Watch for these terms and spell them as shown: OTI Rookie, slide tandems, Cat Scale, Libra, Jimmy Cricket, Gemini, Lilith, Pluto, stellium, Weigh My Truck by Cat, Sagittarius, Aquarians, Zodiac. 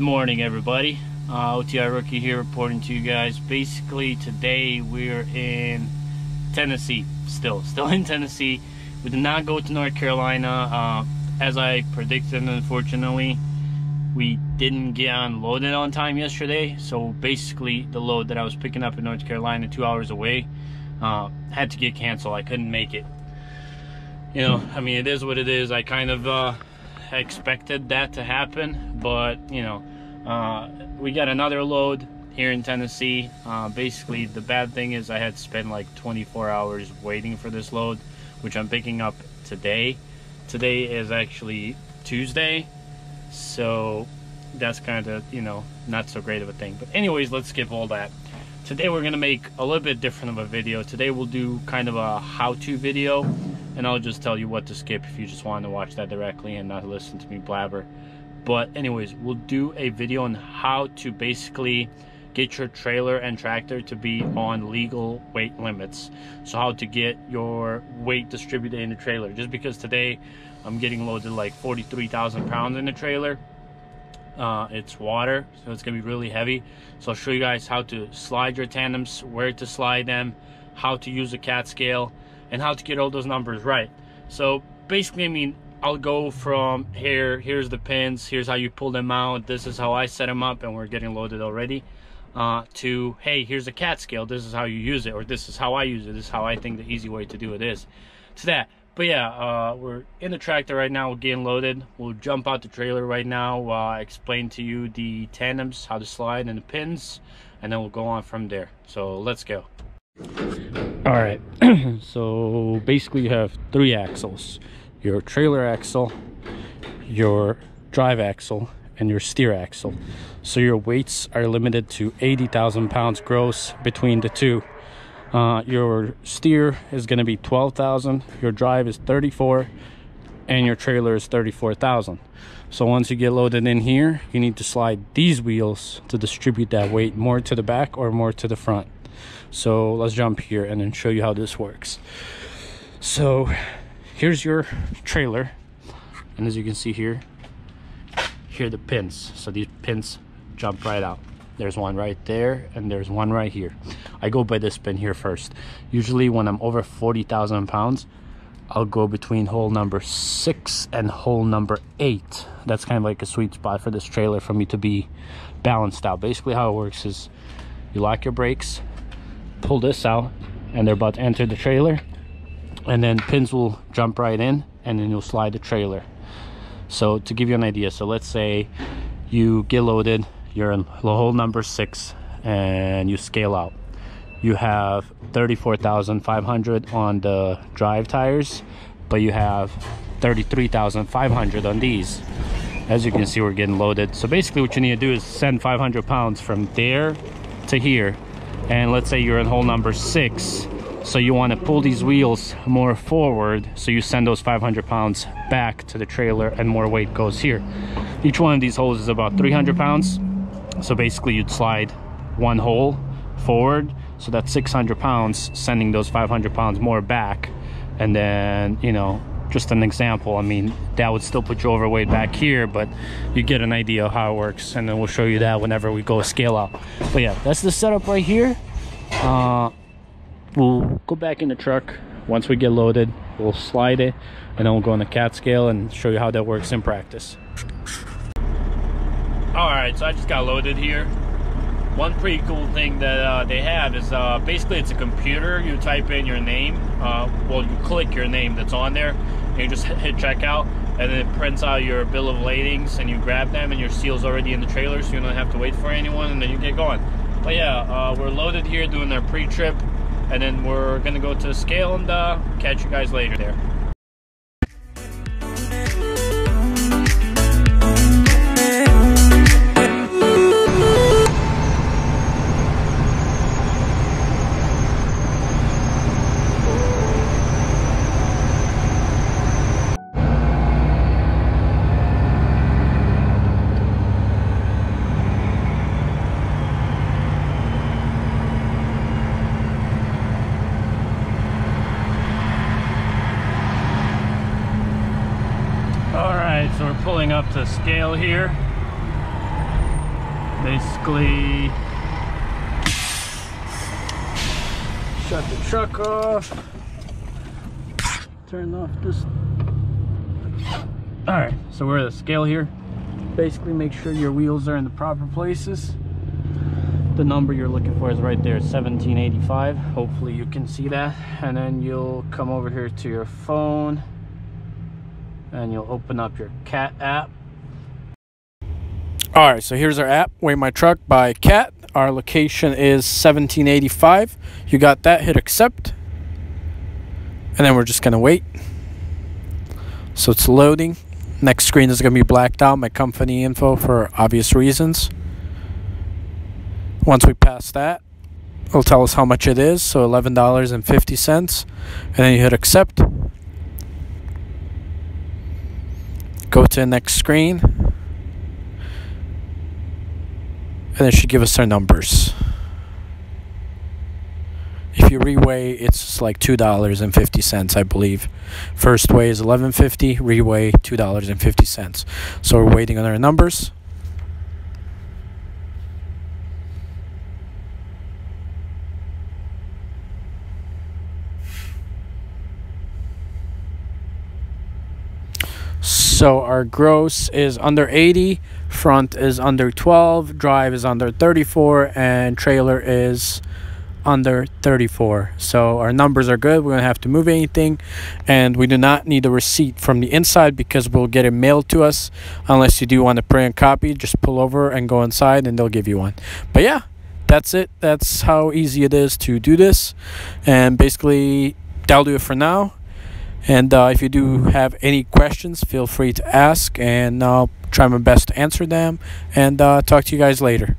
Good morning, everybody. OTI Rookie here reporting to you guys. Basically, today we're in Tennessee, still in Tennessee. We did not go to North Carolina, as I predicted. Unfortunately, we didn't get unloaded on time yesterday. So basically, the load that I was picking up in North Carolina, 2 hours away, had to get canceled. I couldn't make it. You know, I mean, it is what it is. I kind of expected that to happen, but you know, we got another load here in Tennessee. Basically, the bad thing is I had to spend like 24 hours waiting for this load, which I'm picking up today. Today is actually Tuesday, so that's kind of, you know, not so great of a thing. But anyways, let's skip all that. Today we're gonna make a little bit different of a video. Today we'll do kind of a how-to video, and I'll just tell you what to skip if you just want to watch that directly and not listen to me blabber. But anyways, we'll do a video on how to basically get your trailer and tractor to be on legal weight limits. So how to get your weight distributed in the trailer. Just because today I'm getting loaded like 43,000 pounds in the trailer. It's water, so it's gonna be really heavy. So I'll show you guys how to slide your tandems, where to slide them, how to use a Cat Scale, and how to get all those numbers right. So basically, I mean, I'll go from here's the pins, here's how you pull them out, this is how I set them up, and we're getting loaded already, to, hey, here's a Cat Scale, this is how you use it, or this is how I use it, this is how I think the easy way to do it is, to that. But yeah, we're in the tractor right now, we're getting loaded. We'll jump out the trailer right now, explain to you the tandems, how to slide, and the pins, and then we'll go on from there. So let's go. All right, so basically you have three axles: your trailer axle, your drive axle, and your steer axle. So your weights are limited to 80,000 pounds gross between the two. Your steer is going to be 12,000, your drive is 34, and your trailer is 34,000. So once you get loaded in here, you need to slide these wheels to distribute that weight more to the back or more to the front. So let's jump here and then show you how this works. So here's your trailer, and as you can see here are the pins. So these pins jump right out. There's one right there, and there's one right here. I go by this pin here first. Usually when I'm over 40,000 pounds, I'll go between hole number 6 and hole number 8. That's kind of like a sweet spot for this trailer for me to be balanced out. Basically how it works is you lock your brakes, pull this out, and they're about to enter the trailer, and then pins will jump right in, and then you'll slide the trailer. So to give you an idea, so let's say you get loaded, you're in hole number 6, and you scale out. You have 34,500 on the drive tires, but you have 33,500 on these. As you can see, we're getting loaded. So basically what you need to do is send 500 pounds from there to here. And let's say you're in hole number 6, so you want to pull these wheels more forward, so you send those 500 pounds back to the trailer and more weight goes here. Each one of these holes is about 300 pounds, so basically you'd slide one hole forward, so that's 600 pounds, sending those 500 pounds more back. And then, you know, just an example, I mean, that would still put your overweight back here, but you get an idea of how it works, and then we'll show you that whenever we go scale out. But yeah, that's the setup right here. We'll go back in the truck once we get loaded, we'll slide it, and then we'll go on the Cat Scale and show you how that works in practice. All right, so I just got loaded here. One pretty cool thing that they have is basically it's a computer. You type in your name, well, you click your name that's on there, and you just hit checkout, and then it prints out your bill of ladings, and you grab them, and your seal's already in the trailer, so you don't have to wait for anyone, and then you get going. But yeah, we're loaded here doing our pre-trip, and then we're gonna go to the scale, and catch you guys later there. All right, so we're pulling up to scale here. basically shut the truck off, turn off this. Alright, so we're at a scale here. Basically make sure your wheels are in the proper places. The number you're looking for is right there, 1785. Hopefully you can see that. And then you'll come over here to your phone and you'll open up your Cat app. Alright, so here's our app, Weigh My Truck by Cat. Our location is 1785. You got that, hit accept. And then we're just gonna wait. So it's loading. Next screen is gonna be blacked out, my company info for obvious reasons. Once we pass that, it'll tell us how much it is, so $11.50, and then you hit accept. Go to the next screen, and it should give us our numbers. If you reweigh, it's like $2.50, I believe. First weigh is $11.50, reweigh $2.50. So we're waiting on our numbers. So our gross is under 80, front is under 12, drive is under 34, and trailer is under 34. So our numbers are good. We don't have to move anything, and we do not need a receipt from the inside because we'll get it mailed to us. Unless you do want to print and copy, just pull over and go inside and they'll give you one. But yeah, that's it. That's how easy it is to do this, and basically that'll do it for now. And if you do have any questions, feel free to ask, and I'll try my best to answer them, and talk to you guys later.